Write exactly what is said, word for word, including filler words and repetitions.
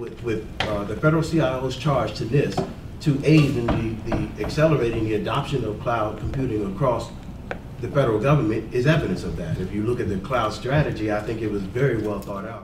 with, with uh, the federal C I O's charge to NIST to aid in the, the accelerating the adoption of cloud computing across the federal government is evidence of that. If you look at the cloud strategy, I think it was very well thought out.